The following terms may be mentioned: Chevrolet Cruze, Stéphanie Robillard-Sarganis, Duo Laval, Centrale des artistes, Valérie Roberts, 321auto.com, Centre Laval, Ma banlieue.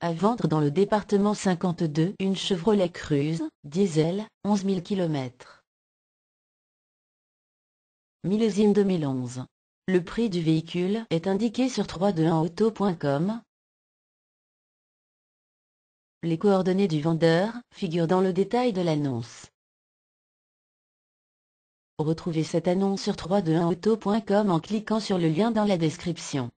À vendre dans le département 52, une Chevrolet Cruze, diesel, 11 000 km. Millésime 2011. Le prix du véhicule est indiqué sur 321auto.com. Les coordonnées du vendeur figurent dans le détail de l'annonce. Retrouvez cette annonce sur 321auto.com en cliquant sur le lien dans la description.